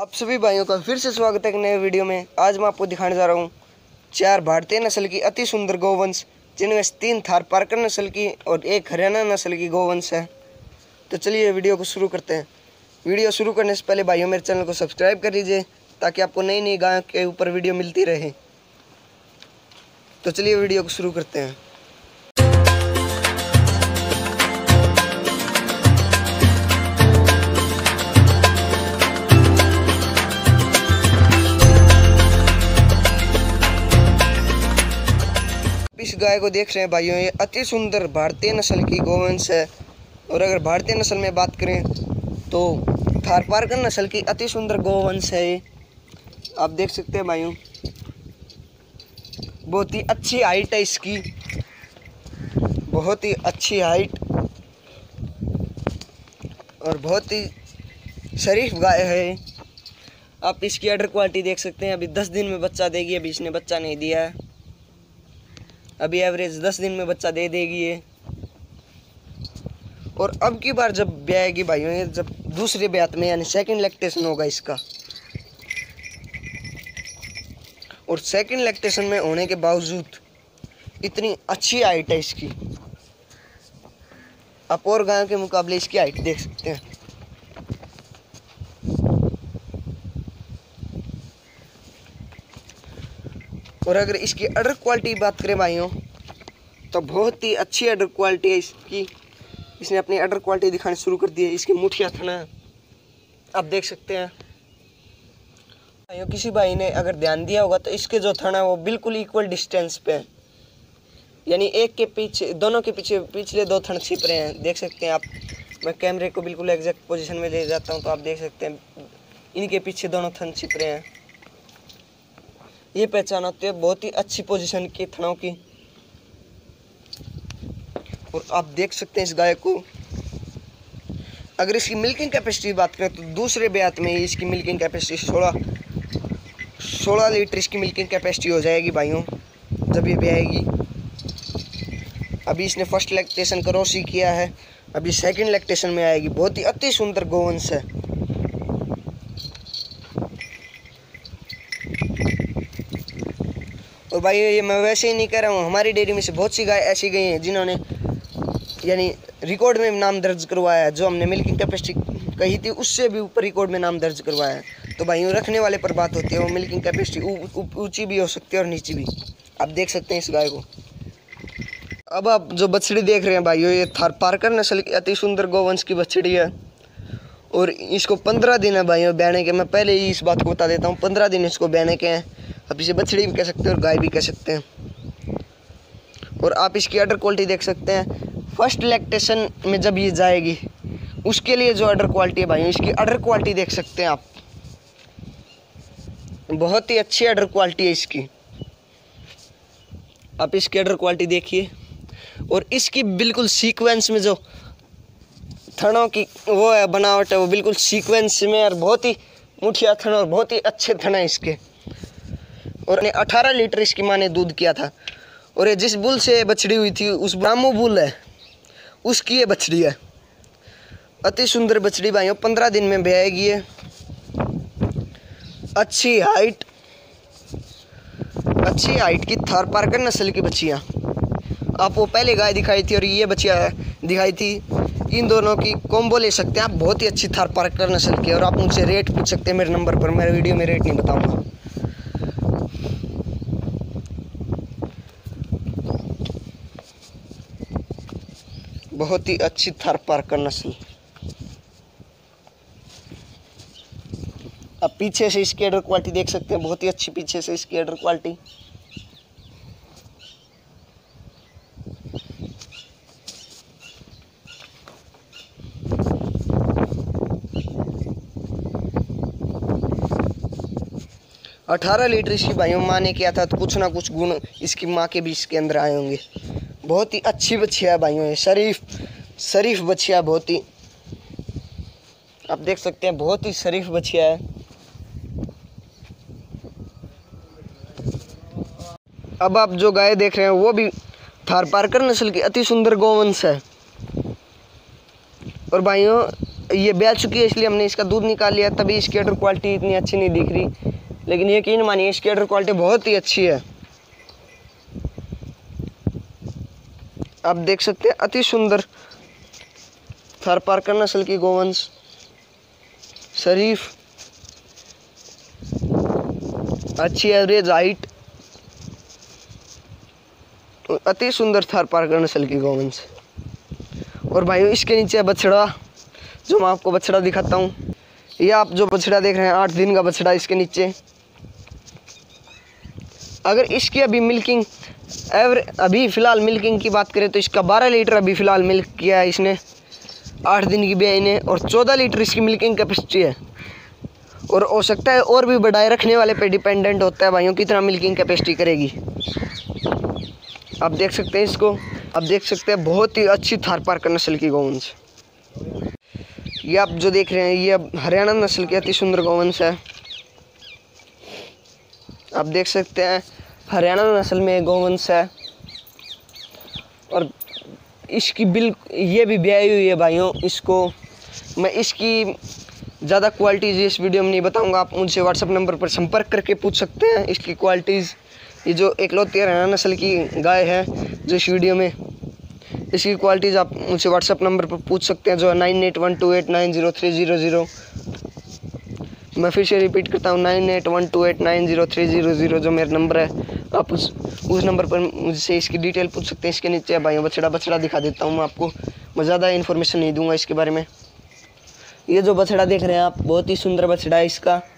आप सभी भाइयों का फिर से स्वागत है एक नए वीडियो में। आज मैं आपको दिखाने जा रहा हूँ 4 भारतीय नस्ल की अति सुंदर गौवंश, जिनमें 3 थार पारकर नस्ल की और 1 हरियाणा नस्ल की गौवंश है। तो चलिए वीडियो को शुरू करते हैं। वीडियो शुरू करने से पहले भाइयों मेरे चैनल को सब्सक्राइब कर लीजिए ताकि आपको नई नई गायों के ऊपर वीडियो मिलती रहे। तो चलिए वीडियो को शुरू करते हैं। इस गाय को देख रहे हैं भाइयों, ये अति सुंदर भारतीय नस्ल की गौवंश है। और अगर भारतीय नस्ल में बात करें तो थार पारकर नस्ल की अति सुंदर गौवंश है। ये आप देख सकते हैं भाइयों, बहुत ही अच्छी हाइट है इसकी, बहुत ही अच्छी हाइट और बहुत ही शरीफ गाय है। आप इसकी अडर क्वालिटी देख सकते हैं। अभी 10 दिन में बच्चा देगी, अभी इसने बच्चा नहीं दिया है। अभी एवरेज 10 दिन में बच्चा दे देगी ये। और अब की बार जब ब्याएगी भाइयों, ये जब दूसरे ब्यात में यानी सेकंड लैक्टेशन होगा इसका, और सेकंड लैक्टेशन में होने के बावजूद इतनी अच्छी हाइट है इसकी। आप और गायों के मुकाबले इसकी हाइट देख सकते हैं। और अगर इसकी अडर क्वालिटी की बात करें भाइयों तो बहुत ही अच्छी अडर क्वालिटी है इसकी। इसने अपनी अडर क्वालिटी दिखानी शुरू कर दी है। इसकी मुठिया थना आप देख सकते हैं भाइयों। किसी भाई ने अगर ध्यान दिया होगा तो इसके जो थना है वो बिल्कुल इक्वल डिस्टेंस पे है, यानी एक के पीछे दोनों के पीछे पिछले 2 थन छिप रहे हैं। देख सकते हैं आप, मैं कैमरे को बिल्कुल एग्जैक्ट पोजिशन में ले जाता हूँ तो आप देख सकते हैं इनके पीछे दोनों थन छिप रहे हैं। ये पहचान होती है बहुत ही अच्छी पोजीशन की थनों की। और आप देख सकते हैं इस गाय को। अगर इसकी मिल्किंग कैपेसिटी की बात करें तो दूसरे ब्यात में इसकी मिल्किंग कैपेसिटी 16 लीटर इसकी मिल्किंग कैपेसिटी हो जाएगी भाइयों जब ये ब्याएगी। अभी इसने फर्स्ट लैक्टेशन क्रॉसी किया है, अभी सेकंड लैक्टेशन में आएगी। बहुत ही अति सुंदर गौवंश है। और भाई ये मैं वैसे ही नहीं कह रहा हूँ, हमारी डेयरी में से बहुत सी गाय ऐसी गई हैं जिन्होंने यानी रिकॉर्ड में नाम दर्ज करवाया है। जो हमने मिल्किंग कैपेसिटी कही थी उससे भी ऊपर रिकॉर्ड में नाम दर्ज करवाया है। तो भाई रखने वाले पर बात होती है, वो मिल्किंग कैपेसिटी ऊंची भी हो सकती है और नीची भी। आप देख सकते हैं इस गाय को। अब आप जो बछड़ी देख रहे हैं भाइयों, ये थार पारकर नस्ल की अति सुंदर गौवंश की बछड़ी है। और इसको 15 दिन है भाइयों ब्याने के। मैं पहले ही इस बात को बता देता हूँ, 15 दिन इसको ब्याने के हैं। आप इसे बछड़ी भी कह सकते हैं और गाय भी कह सकते हैं। और आप इसकी अडर क्वालिटी देख सकते हैं। फर्स्ट लैक्टेशन में जब ये जाएगी उसके लिए जो अडर क्वालिटी है भाइयों, इसकी अडर क्वालिटी देख सकते हैं आप। बहुत ही अच्छी अडर क्वालिटी है इसकी। आप इसकी अडर क्वालिटी देखिए। और इसकी बिल्कुल सीक्वेंस में जो थनों की वो है बनावट है, वो बिल्कुल सीक्वेंस में, और बहुत ही मुठिया थन और बहुत ही अच्छे थन है इसके। और 18 लीटर इसकी माँ ने दूध किया था। और ये जिस बुल से बछड़ी हुई थी उस ब्राह्मो बुल है, उसकी ये बछड़ी है। अति सुंदर बछड़ी भाइयों, 15 दिन में ब्याएगी ये। अच्छी हाइट की थार पारकर नस्ल की बच्चियाँ। आपको पहले गाय दिखाई थी और ये बच्चियाँ दिखाई थी। इन दोनों की कॉम्बो ले सकते हैं आप, बहुत ही अच्छी थार पारकर नस्ल की। और आप मुझसे रेट पूछ सकते हैं मेरे नंबर पर, मेरे वीडियो में रेट नहीं बताऊँगा। बहुत ही अच्छी थार पारकर नस्ल। अब पीछे से इसकी अडर क्वालिटी देख सकते हैं, बहुत ही अच्छी पीछे से इसकी अडर क्वालिटी। अठारह लीटर इसकी भाइयों माँ ने किया था, तो कुछ ना कुछ गुण इसकी माँ के भी इसके अंदर आए होंगे। बहुत ही अच्छी बछिया है भाइयों, शरीफ बछिया। बहुत ही आप देख सकते हैं, बहुत ही शरीफ बछिया है। अब आप जो गाय देख रहे हैं वो भी थार पारकर नस्ल की अति सुंदर गौवंश है। और भाइयों ये बेच चुकी है इसलिए हमने इसका दूध निकाल लिया, तभी इसकी अटर क्वालिटी इतनी अच्छी नहीं दिख रही, लेकिन यकीन मानिए इसकी अटर क्वालिटी बहुत ही अच्छी है। आप देख सकते हैं अति सुंदर थार पारकर नस्ल की गोवंश, शरीफ, अच्छी एवरेज हाइट, अति सुंदर थार पारकर नस्ल की गोवंश। और भाइयों इसके नीचे बछड़ा, जो मैं आपको बछड़ा दिखाता हूँ, ये आप जो बछड़ा देख रहे हैं 8 दिन का बछड़ा, इसके नीचे अगर इसकी अभी मिल्किंग अभी फ़िलहाल मिल्किंग की बात करें तो इसका 12 लीटर अभी फ़िलहाल मिल्क किया है इसने 8 दिन की ब्याई ने, और 14 लीटर इसकी मिल्किंग कैपेसिटी है। और हो सकता है और भी बढ़ाए, रखने वाले पे डिपेंडेंट होता है भाइयों कितना मिल्किंग कैपेसिटी करेगी। आप देख सकते हैं इसको, आप देख सकते हैं बहुत ही अच्छी थार पारकर नस्ल की गौवंश। ये आप जो देख रहे हैं ये अब हरियाणा नस्ल की अति सुंदर गौवंश है। आप देख सकते हैं हरियाणा नस्ल में गौवंश है, और इसकी ये भी ब्याई हुई है भाइयों। इसको मैं इसकी ज़्यादा क्वालिटीज़ इस वीडियो में नहीं बताऊंगा, आप मुझसे व्हाट्सएप नंबर पर संपर्क करके पूछ सकते हैं इसकी क्वालिटीज़। ये जो एकलौती हरियाणा नस्ल की गाय है जो इस वीडियो में, इसकी क्वालिटीज़ आप मुझे व्हाट्सएप नंबर पर पूछ सकते हैं जो 9812890300। मैं फिर से रिपीट करता हूँ 9812890300 जो मेरा नंबर है, आप उस नंबर पर मुझसे इसकी डिटेल पूछ सकते हैं। इसके नीचे भाइयों बछड़ा दिखा देता हूँ मैं आपको, मैं ज़्यादा इन्फॉर्मेशन नहीं दूंगा इसके बारे में। ये जो बछड़ा देख रहे हैं आप बहुत ही सुंदर बछड़ा है इसका।